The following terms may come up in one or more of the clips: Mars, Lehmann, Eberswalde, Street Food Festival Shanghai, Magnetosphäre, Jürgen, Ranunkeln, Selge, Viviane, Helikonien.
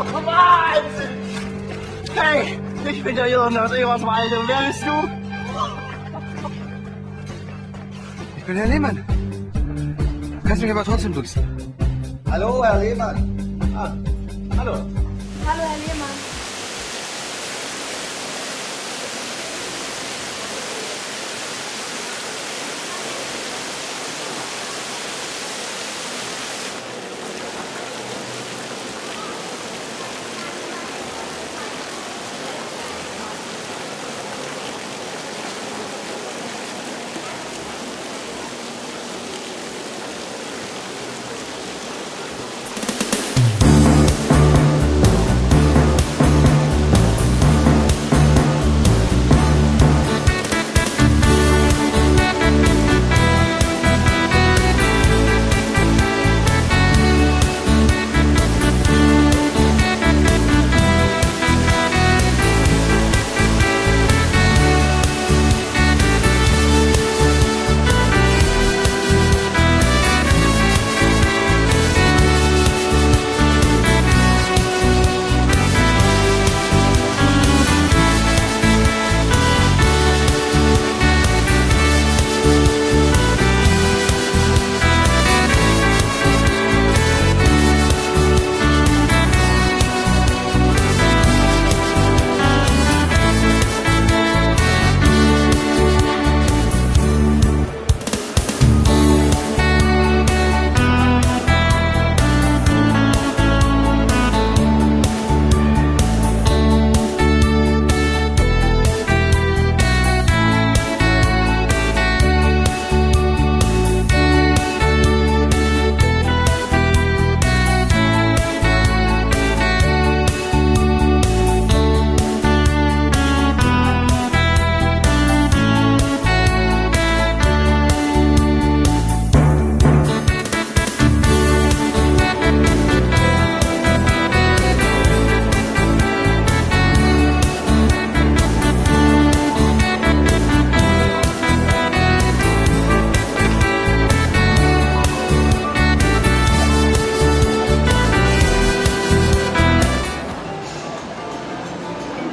Wahnsinn! Hey, ich bin der Jürgen aus Eberswalde. Wer bist du? Ich bin Herr Lehmann. Du kannst mich aber trotzdem duzen. Hallo, Herr Lehmann. Ah, hallo. Hallo, Herr Lehmann.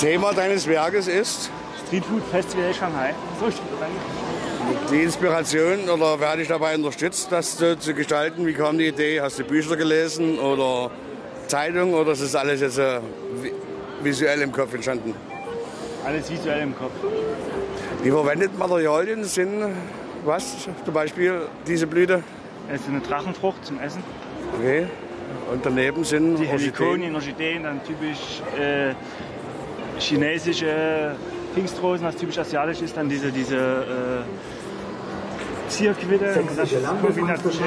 Thema deines Werkes ist? Street Food Festival Shanghai. So steht es. Die Inspiration oder wer dich dabei unterstützt, das zu gestalten? Wie kam die Idee? Hast du Bücher gelesen oder Zeitungen oder ist das alles jetzt visuell im Kopf entstanden? Alles visuell im Kopf. Die verwendeten Materialien sind was? Zum Beispiel diese Blüte? Es ist eine Drachenfrucht zum Essen. Okay. Und daneben sind die Helikonien, Orchideen, dann typisch chinesische Pfingstrosen, was typisch asiatisch ist, dann diese Zierquitte, das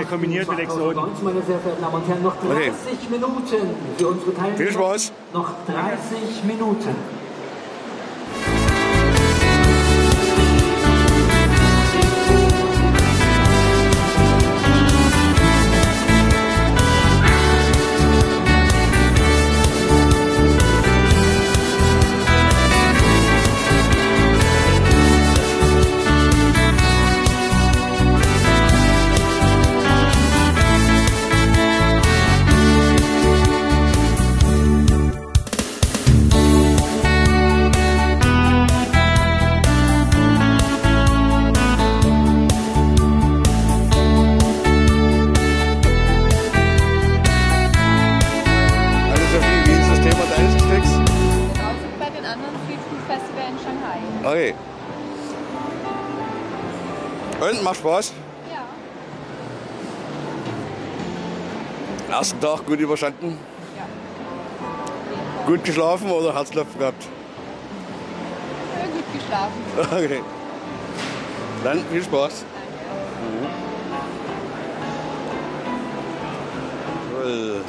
kombiniert mit Exoten. Meine sehr verehrten Damen und Herren, noch 30 Minuten für unsere Teilnehmer. Viel Spaß! Noch 30 Minuten. Okay. Und, macht Spaß? Ja. Ersten Tag gut überstanden? Ja. Gut geschlafen oder Herzklopfen gehabt? Ja, gut geschlafen. Okay. Dann viel Spaß. Danke.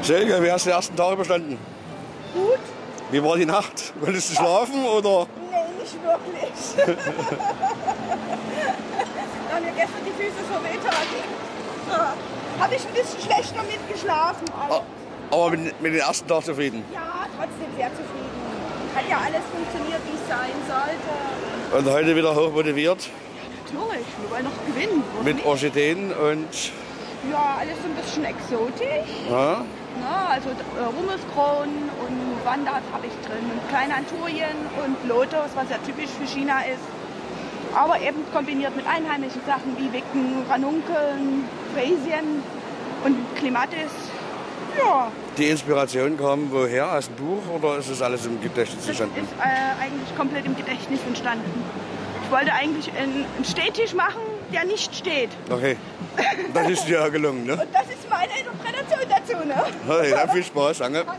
Selge, wie hast du den ersten Tag überstanden? Gut. Wie war die Nacht? Konntest du schlafen oder? Nee, nicht wirklich. Da haben mir gestern die Füße so wehtaten. Habe ich ein bisschen schlechter mitgeschlafen. Aber mit dem ersten Tag zufrieden? Ja, trotzdem sehr zufrieden. Hat ja alles funktioniert, wie es sein sollte. Und heute wieder hoch motiviert? Ja, natürlich. Wir wollen noch gewinnen. Mit Orchideen und? Ja, alles so ein bisschen exotisch. Ja. Ne? Also Rummelskronen und Wandert habe ich drin, kleine Anturien und Lotus, was ja typisch für China ist. Aber eben kombiniert mit einheimischen Sachen wie Wicken, Ranunkeln, Freisien und Klimatis. Ja. Die Inspiration kam woher? Aus dem Buch oder ist das alles im Gedächtnis entstanden? Das ist eigentlich komplett im Gedächtnis entstanden. Ich wollte eigentlich einen Stehtisch machen, der nicht steht. Okay, das ist dir ja gelungen, ne? Und das ist meine Interpretation dazu, ne? Hey, ja, viel Spaß, Ange. Danke.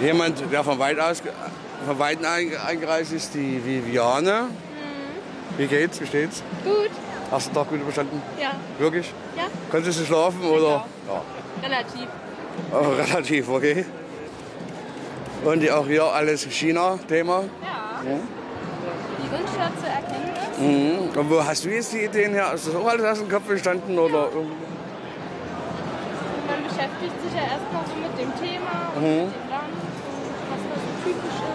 Jemand, der von Weiden eingereist ist, die Viviane. Mhm. Wie geht's? Wie steht's? Gut. Hast du den Tag gut überstanden? Ja. Wirklich? Ja. Konntest du schlafen oder? Ja. Relativ. Oh, relativ, okay. Und auch hier alles China-Thema? Ja. Ja. Die Wunschschürze erkennen das. Mhm. Und wo hast du jetzt die Ideen her? Ist das auch alles aus dem Kopf entstanden? Ja. Oder? Man beschäftigt sich ja erst mal so mit dem Thema und mit dem Land, was da so typisch ist.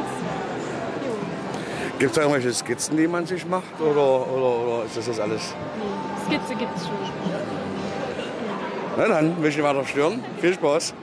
Gibt es da irgendwelche Skizzen, die man sich macht? Oder ist das jetzt alles? Nee, Skizze gibt es schon. Ja. Na dann, will ich nicht weiter stören. Viel Spaß.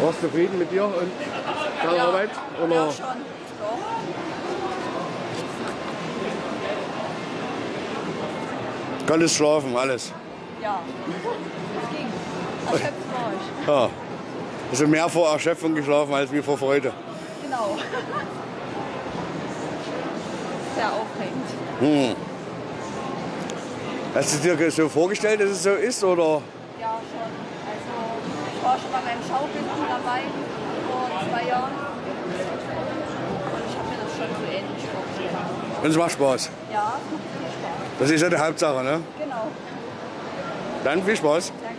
Warst du zufrieden mit dir und deiner Arbeit? Oder? Ja, schon. Doch. Konntest schlafen, alles? Ja, das ging. Erschöpft war ich. Ja. Also mehr vor Erschöpfung geschlafen als wie vor Freude. Genau. Sehr aufregend. Hm. Hast du dir so vorgestellt, dass es so ist? Oder? Ja, schon. Ich war schon bei meinem Schaubild dabei vor 2 Jahren. Und ich habe mir das schon so ähnlich vorgestellt. Und es macht Spaß? Ja, es macht viel Spaß. Das ist ja die Hauptsache, ne? Genau. Dann viel Spaß. Danke.